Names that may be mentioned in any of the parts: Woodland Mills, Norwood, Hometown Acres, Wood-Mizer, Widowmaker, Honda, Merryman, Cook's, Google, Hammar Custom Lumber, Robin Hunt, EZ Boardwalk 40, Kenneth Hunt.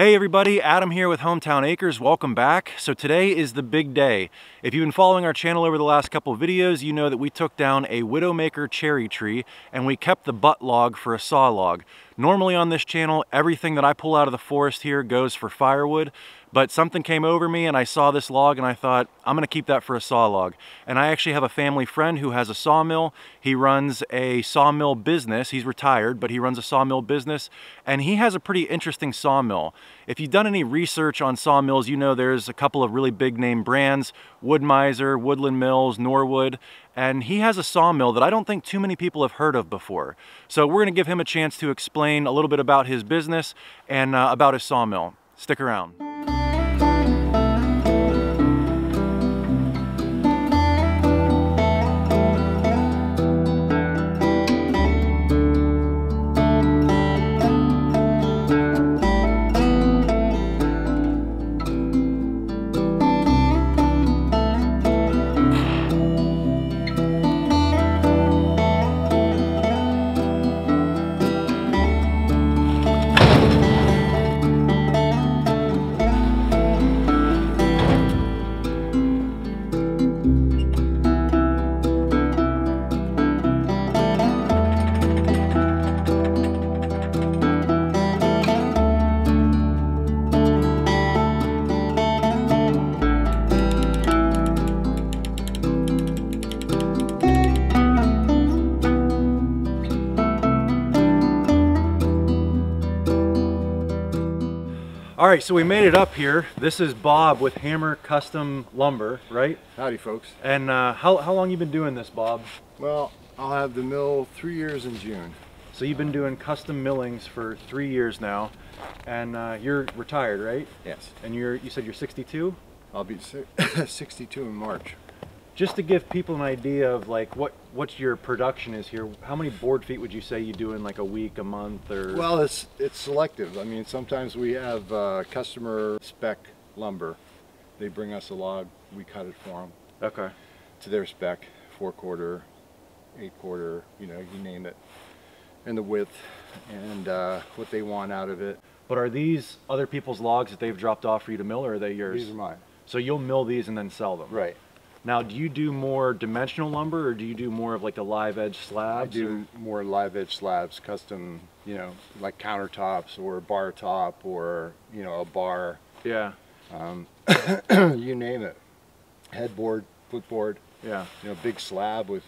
Hey everybody, Adam here with Hometown Acres. Welcome back. So today is the big day. If you've been following our channel over the last couple of videos, you know that we took down a Widowmaker cherry tree and we kept the butt log for a saw log. Normally on this channel, everything that I pull out of the forest here goes for firewood, but something came over me and I saw this log and I thought, I'm gonna keep that for a saw log. And I actually have a family friend who has a sawmill. He runs a sawmill business. He's retired, but he runs a sawmill business and he has a pretty interesting sawmill. If you've done any research on sawmills, you know there's a couple of really big name brands, Wood-Mizer, Woodland Mills, Norwood, and he has a sawmill that I don't think too many people have heard of before. So we're gonna give him a chance to explain a little bit about his business and about his sawmill. Stick around. All right, so we made it up here. This is Bob with Hammar Custom Lumber, right? Howdy, folks. And how long you been doing this, Bob? Well, I'll have the mill 3 years in June. So you've been doing custom millings for 3 years now, and you're retired, right? Yes. And you said you're 62? I'll be 62 in March. Just to give people an idea of like what your production is here, how many board feet would you say you do in like a week, a month, or? Well, it's selective. I mean, sometimes we have customer spec lumber. They bring us a log, we cut it for them. Okay. To their spec, 4/4, 8/4, you know, you name it, and the width and what they want out of it. But are these other people's logs that they've dropped off for you to mill, or are they yours? These are mine. So you'll mill these and then sell them. Right. Now, do you do more dimensional lumber, or do you do more of like the live edge slabs? I do more live edge slabs, custom, you know, like countertops or bar top or, you know, a bar. Yeah. You name it. Headboard, footboard. Yeah. You know, big slab with.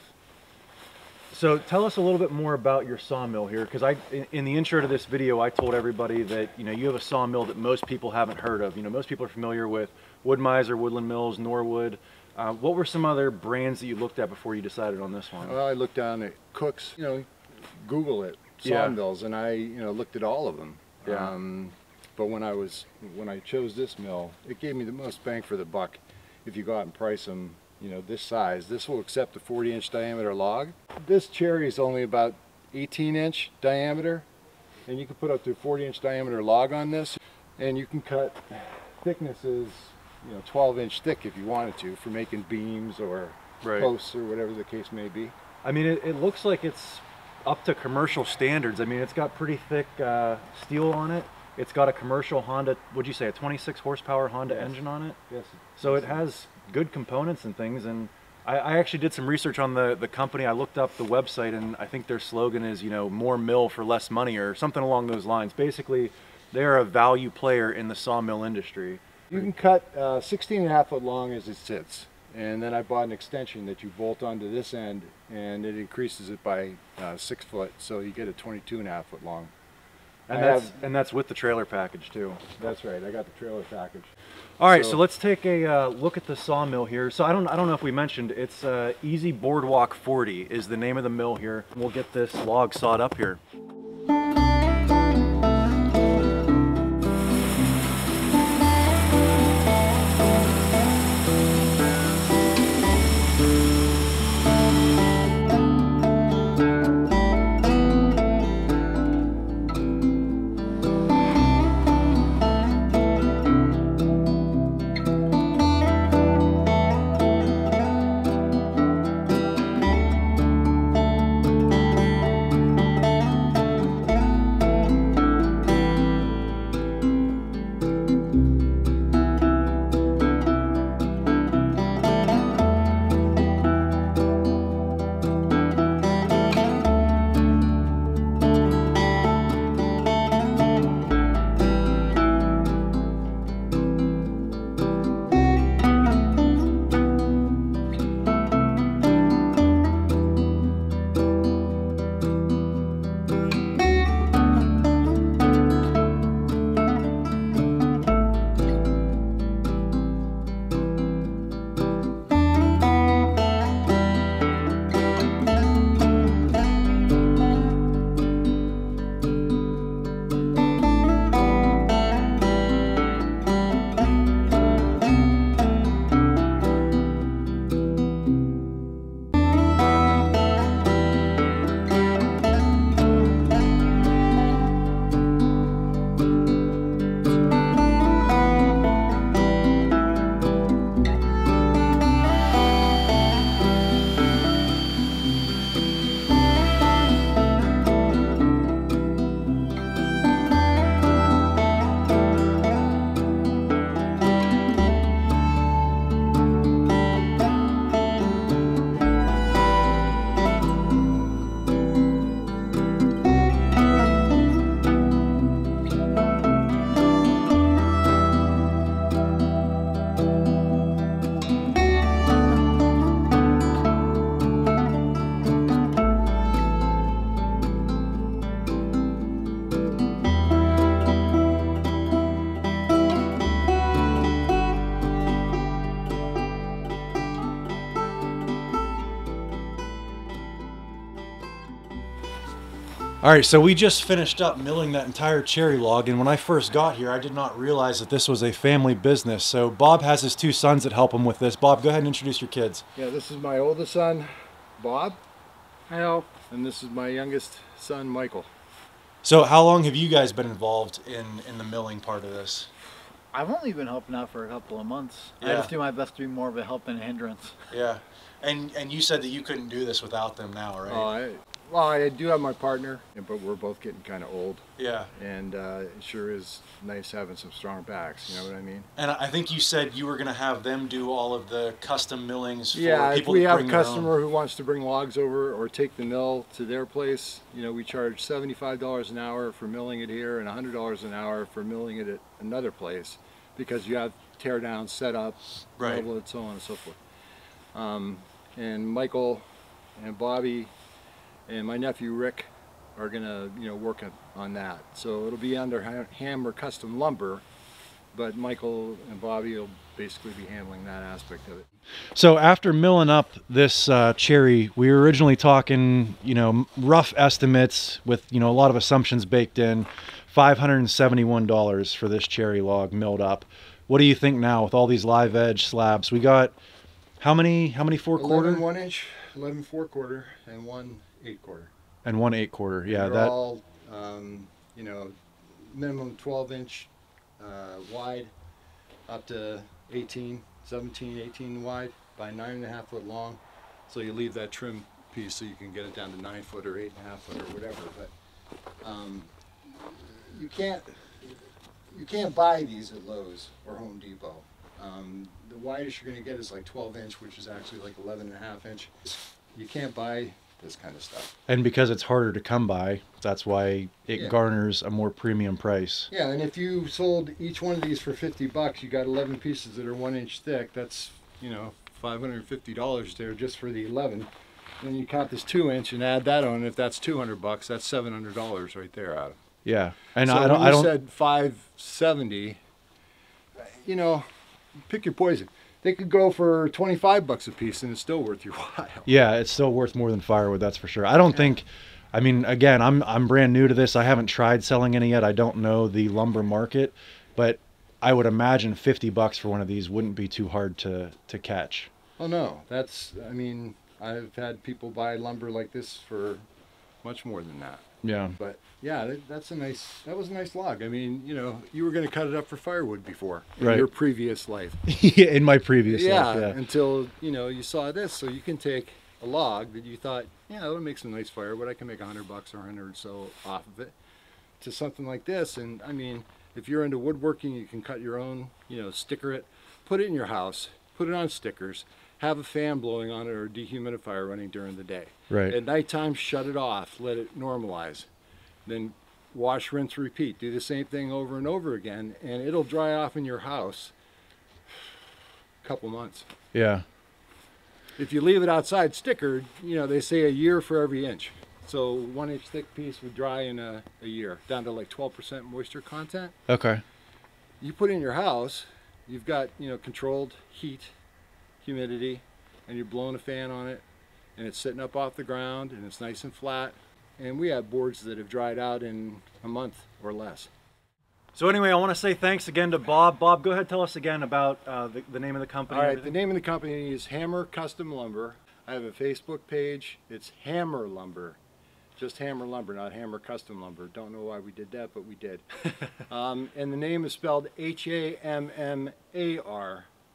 So tell us a little bit more about your sawmill here, because in the intro to this video, I told everybody that, you know, you have a sawmill that most people haven't heard of. You know, most people are familiar with Wood-Mizer, Woodland Mills, Norwood. What were some other brands that you looked at before you decided on this one? Well, I looked down at Cook's, you know, Google it, sawmills, yeah. And I, you know, looked at all of them. Yeah. But when I chose this mill, it gave me the most bang for the buck. If you go out and price them, you know, this size, this will accept a 40-inch diameter log. This cherry is only about 18-inch diameter, and you can put up to a 40-inch diameter log on this, and you can cut thicknesses, you know, 12-inch thick if you wanted to, for making beams or posts or whatever the case may be. I mean, it looks like it's up to commercial standards. I mean, it's got pretty thick steel on it. It's got a commercial Honda, would you say, a 26 horsepower Honda engine on it? Yes. So it has good components and things. And I actually did some research on the company. I looked up the website, and I think their slogan is, you know, more mill for less money or something along those lines. Basically, they're a value player in the sawmill industry. You can cut 16.5 foot long as it sits, and then I bought an extension that you bolt onto this end, and it increases it by 6 foot, so you get a 22.5 foot long. And that's with the trailer package too. That's right, I got the trailer package. All right, so let's take a look at the sawmill here. So I don't know if we mentioned, it's EZ Boardwalk 40 is the name of the mill here. We'll get this log sawed up here. All right, so we just finished up milling that entire cherry log, and when I first got here, I did not realize that this was a family business. So Bob has his two sons that help him with this. Bob, go ahead and introduce your kids. Yeah, this is my oldest son, Bob. Hello. And this is my youngest son, Michael. So how long have you guys been involved in the milling part of this? I've only been helping out for a couple of months. Yeah. I just do my best to be more of a help than a hindrance. Yeah, and you said that you couldn't do this without them now, right? Well, I do have my partner, but we're both getting kind of old. Yeah. And it sure is nice having some strong backs, you know what I mean? And I think you said you were going to have them do all of the custom millings for people. Yeah, if we have a customer who wants to bring logs over or take the mill to their place, you know, we charge $75 an hour for milling it here and $100 an hour for milling it at another place, because you have tear down, set up, right, and so on and so forth. And Michael and Bobby and my nephew Rick are gonna, you know, work on that. So it'll be under Hammar Custom Lumber, but Michael and Bobby will basically be handling that aspect of it. So after milling up this cherry, we were originally talking, you know, rough estimates with, you know, a lot of assumptions baked in, $571 for this cherry log milled up. What do you think now with all these live edge slabs? We got how many 4/4? 11 1-inch, 11 4/4, and 1 8/4. And 1 8/4, yeah. They're all, you know, minimum 12-inch wide, up to 17, 18 wide by 9.5 foot long. So you leave that trim piece so you can get it down to 9 foot or 8.5 foot or whatever. But you can't buy these at Lowe's or Home Depot. The widest you're going to get is like 12-inch, which is actually like 11.5 inch. You can't buy this kind of stuff, and because it's harder to come by, that's why it garners a more premium price. Yeah, and if you sold each one of these for $50, you got 11 pieces that are 1 inch thick. That's, you know, $550 there just for the 11. Then you count this 2-inch and add that on. If that's $200, that's $700 right there, Adam. Yeah, and so I said 570. You know, pick your poison. They could go for $25 a piece, and it's still worth your while. Yeah, it's still worth more than firewood, that's for sure. I don't think, I mean, again, I'm brand new to this. I haven't tried selling any yet. I don't know the lumber market, but I would imagine $50 for one of these wouldn't be too hard to catch. Oh no, that's, I mean, I've had people buy lumber like this for much more than that. Yeah. But yeah, that was a nice log. I mean, you know, you were going to cut it up for firewood before in your previous life. In my previous life. Yeah. Until, you know, you saw this. So you can take a log that you thought, yeah, that'll make some nice firewood. I can make $100 or 100 or so off of it, to something like this. And I mean, if you're into woodworking, you can cut your own, you know, sticker it, put it in your house, put it on stickers, have a fan blowing on it or a dehumidifier running during the day. Right. At nighttime, shut it off, let it normalize. Then wash, rinse, repeat. Do the same thing over and over again, and it'll dry off in your house a couple months. Yeah. If you leave it outside stickered, you know, they say a year for every inch. So 1 inch thick piece would dry in a year, down to like 12% moisture content. Okay. You put in your house, you've got, you know, controlled heat, humidity, and you're blowing a fan on it, and it's sitting up off the ground, and it's nice and flat. And we have boards that have dried out in a month or less. So anyway, I want to say thanks again to Bob. Bob, go ahead, tell us again about the name of the company. All right, the name of the company is Hammar Custom Lumber. I have a Facebook page. It's Hammar Lumber, just Hammar Lumber, not Hammar Custom Lumber. Don't know why we did that, but we did. And the name is spelled H-A-M-M-A-R.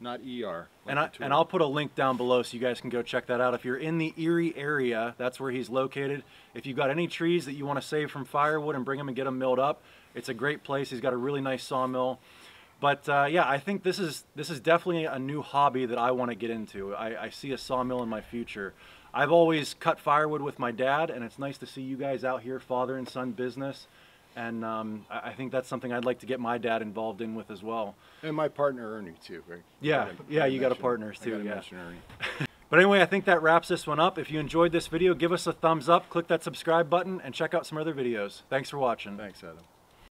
Not ER. And I'll put a link down below so you guys can go check that out. If you're in the Erie area, that's where he's located. If you've got any trees that you want to save from firewood and bring them and get them milled up, it's a great place. He's got a really nice sawmill. But yeah, I think this is definitely a new hobby that I want to get into. I see a sawmill in my future. I've always cut firewood with my dad, and it's nice to see you guys out here, father and son business. And I think that's something I'd like to get my dad involved in with as well. And my partner Ernie too, right? Yeah, yeah, you got a partner too, yeah. But anyway, I think that wraps this one up. If you enjoyed this video, give us a thumbs up, click that subscribe button, and check out some other videos. Thanks for watching. Thanks, Adam.